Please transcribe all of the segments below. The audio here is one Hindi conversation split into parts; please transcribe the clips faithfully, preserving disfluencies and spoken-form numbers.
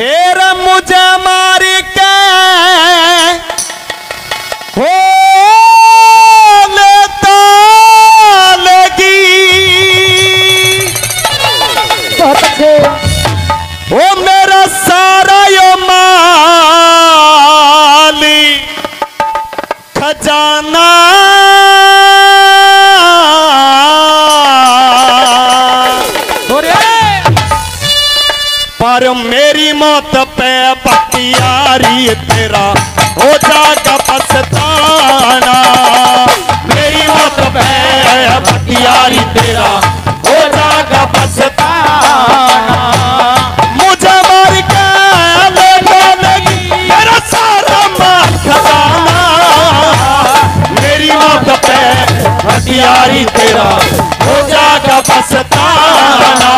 फिर मुझे मार के हो लेता लगी वो मेरा सारा यो माली खजाना पर मेरी मौत पे बख्तियारी तेरा हो जाएगा पछताना। मेरी मौत पे बख्तियारी तेरा हो जाएगा पछताना। मुझे मार के लेने लगी मेरा सारा माल खजाना। मेरी मौत पे बख्तियारी तेरा हो जाएगा पछताना।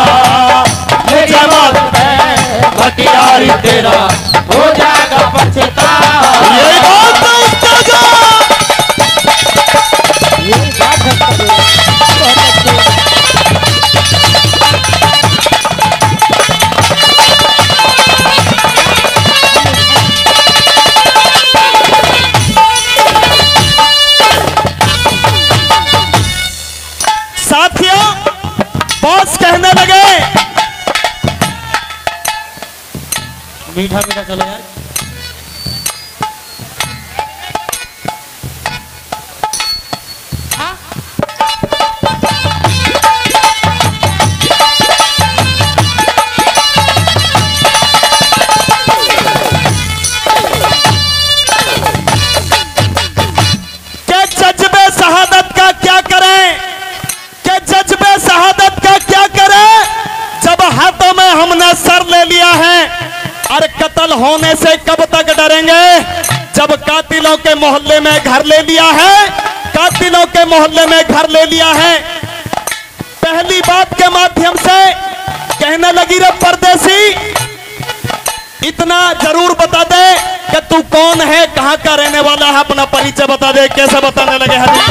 बख्तियारी तेरा हो जाएगा पछताना। मीठा मीठा चलो यार। हाँ? के जज्बे शहादत का क्या करें? के जज्बे शहादत का क्या करें जब हाथों में हमने सर ले लिया है। अरे कत्ल होने से कब तक डरेंगे जब कातिलों के मोहल्ले में घर ले लिया है। कातिलों के मोहल्ले में घर ले लिया है। पहली बात के माध्यम से कहने लगी रे परदेसी इतना जरूर बता दे कि तू कौन है, कहां का रहने वाला है, अपना परिचय बता दे। कैसे बताने लगे हरी?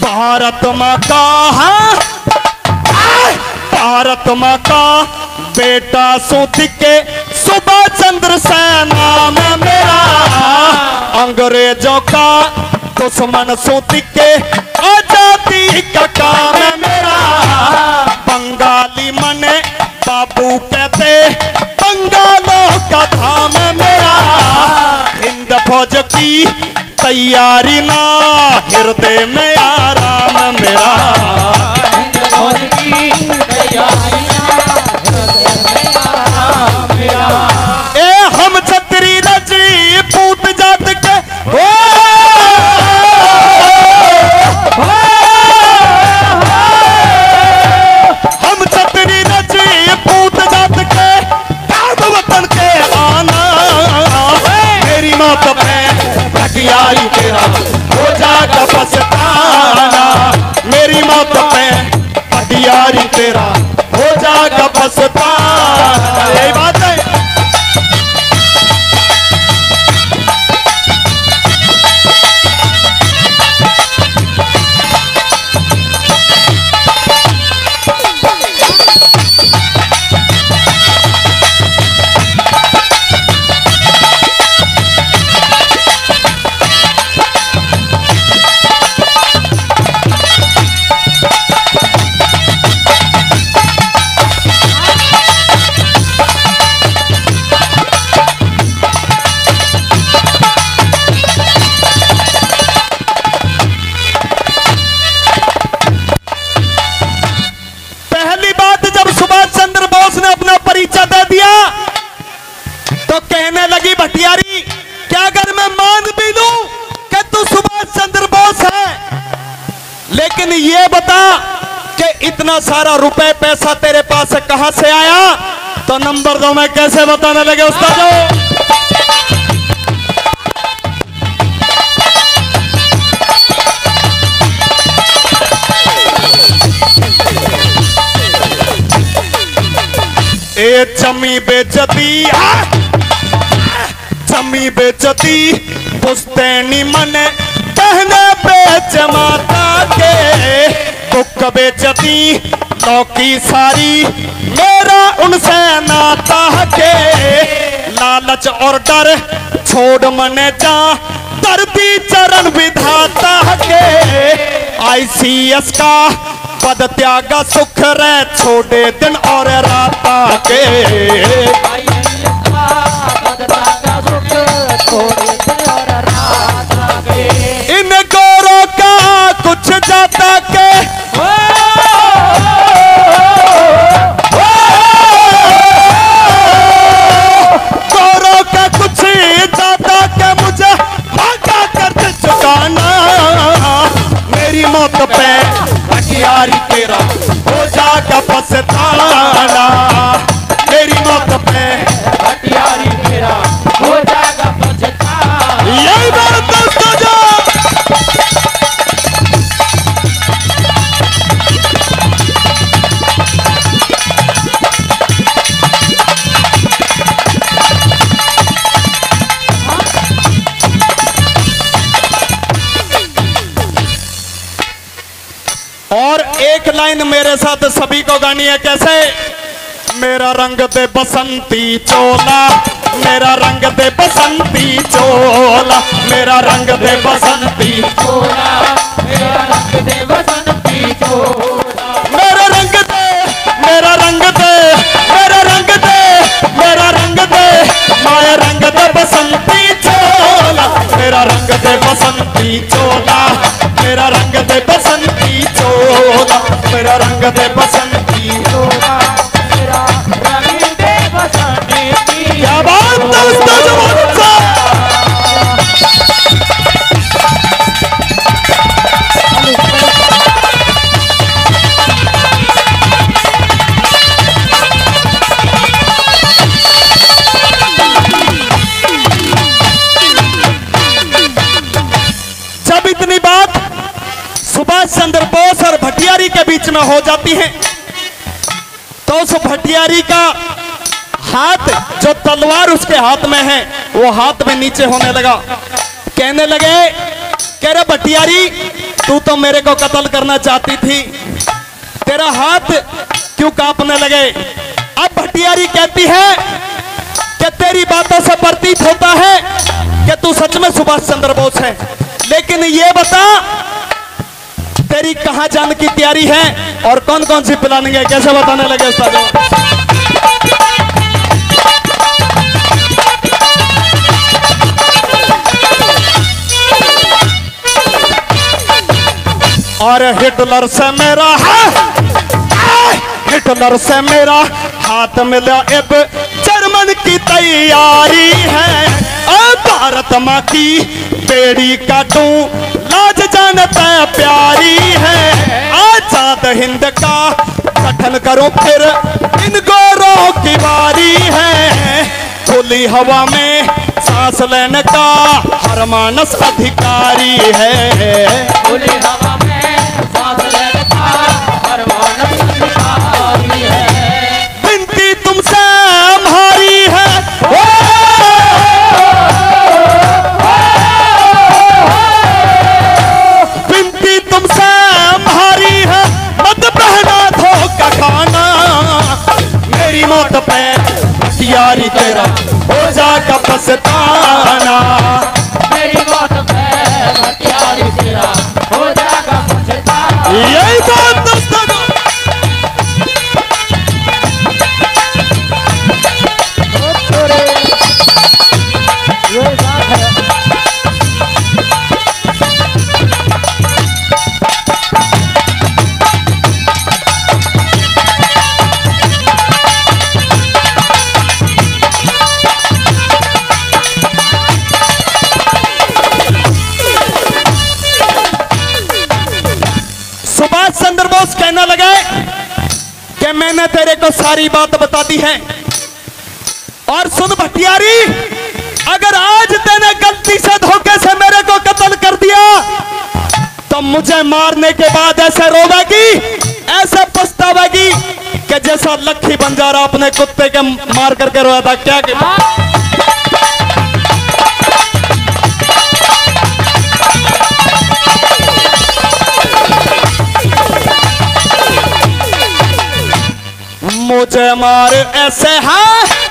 भारत माँ का हाँ भारत माँ का बेटा सूत के सुबह चंद्र सेना में मेरा अंग्रेजों का दुश्मन सूत के आजादी का काम है मेरा। बंगाली मने बाबू कहते बंगालों का धाम है मेरा। हिंद फौज की तैयारी ना हृदय में आराम मेरा। ए हम छतरी रजी पूत जात के ओ, ओ, हम छतरी रजी पूत जात के काम वतन के आना। मेरी मौत पे बख्तियारी तेरा हो जाएगा पछताना। मेरी मौत पे बख्तियारी तेरा हो जाएगा पछताना। यही बात है। भटियारी क्या अगर मैं मान भी लूं कि तू सुभाष चंद्र बोस है लेकिन ये बता कि इतना सारा रुपए पैसा तेरे पास कहां से आया? तो नंबर दो मैं कैसे बताने लगे उस्ताद। ए चमी बेचती शमी बेचती पुस्तैनी मने पहने बेच माता के बुक बेचती लौकी सारी मेरा उनसे नाता के लालच और डर छोड़ मने जा दर्दी चरण विधाता के आई सी एस का पद त्यागा सुख रे छोड़े दिन और राता के इन गौरों का कुछ जाता के गौरों का कुछ जाता के मुझे भागा कर चुकाना मेरी मौत पे यारी तेरा हो जागा पछताना मेरी मौत पे यारी तेरा हो जागा पछताना यही बात तो जा लाइन मेरे साथ सभी को गानी है कैसे। मेरा रंग दे बसंती चोला मेरा रंग दे बसंती चोला मेरा रंग दे बसंती चोला मेरा रंग दे बसंती चोला मेरा रंग दे मेरा रंग दे मेरा रंग दे मेरा रंग दे माया रंग दे बसंती चोला मेरा रंग दे बसंती चोला मेरा रंग दे बसंती चोला मेरा रंग दे बसंती चोला मेरा रंग दे बसंती क्या बात दोस्तों जवान सा जब इतनी बात सुभाष चंद्र बोस और भटियारी के बीच में हो जाती है तो उस भटियारी का हाथ जो तलवार उसके हाथ में है वो हाथ में नीचे होने लगा। कहने लगे कह रहे भटियारी तू तो मेरे को कत्ल करना चाहती थी तेरा हाथ क्यों कांपने लगे। अब भटियारी कहती है कि तेरी बातों से प्रतीत होता है कि तू सच में सुभाष चंद्र बोस है लेकिन ये बता तेरी कहां जाने की तैयारी है और कौन कौन सी प्लानिंग है कैसे बताने लगे उस्ताद। और हिटलर से मेरा हिटलर से मेरा हाथ मिला अब जर्मन की तैयारी है और भारत माँ की बेड़ी काटूं लाज जानता प्यारी है आजाद हिंद का गठन करो फिर इन गौरों की बारी है खुली हवा में सांस लेने का हर मानस अधिकारी है खुली हवा में सांस लेने का हर मानस अधिकारी है विनती तुमसे हमारी है मौत पे हथियारी तेरा हो जागा पछताना मेरी मौत पे हथियारी तेरा हो जागा पछताना यही बात दोस्तों कहना लगा कि मैंने तेरे को सारी बात बता दी है और सुन भटियारी अगर आज तेने गलती से धोखे से मेरे को कत्ल कर दिया तो मुझे मारने के बाद ऐसे रोवेगी ऐसे पछतावेगी कि जैसा लक्खी बंजारा अपने कुत्ते के मार करके रोया था। क्या, क्या? मुझे मार ऐसे है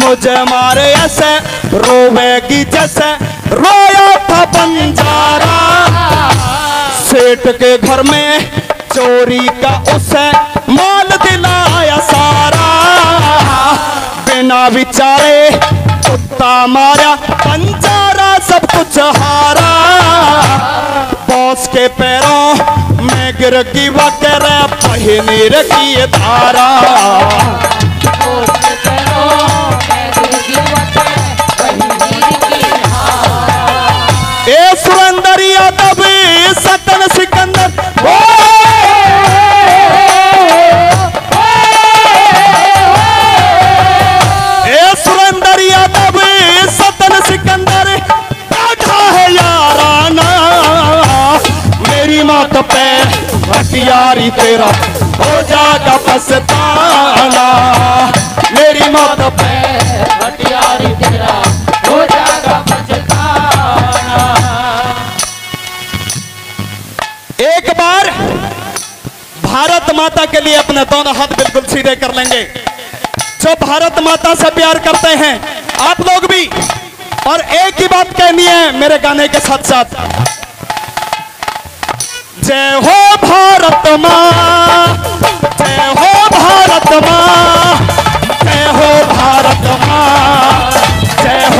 मुझे मार ऐसे रोवेगी जैसे रोया था बंजारा। सेठ के घर में चोरी का उसे माल दिलाया सारा। बिना विचारे कुत्ता मारा बंजारा सब कुछ हारा। बॉस के पैरों गिर की वकर पहनी रखी है तारा। ए सुरेंद्र यादव सतन सिकंदर वो ए सुरेंद्र यादव सतन सिकंदर बैठा है याराना। मेरी मौत पे यारी तेरा हो जाएगा पछताना। मेरी मौत पे हटियारी तेरा हो जाएगा पछताना। एक बार भारत माता के लिए अपने दोनों हाथ बिल्कुल सीधे कर लेंगे। जो भारत माता से प्यार करते हैं आप लोग भी। और एक ही बात कहनी है मेरे गाने के साथ साथ, जय हो भारत माँ, जय हो भारत माँ, जय हो भारत माँ, जय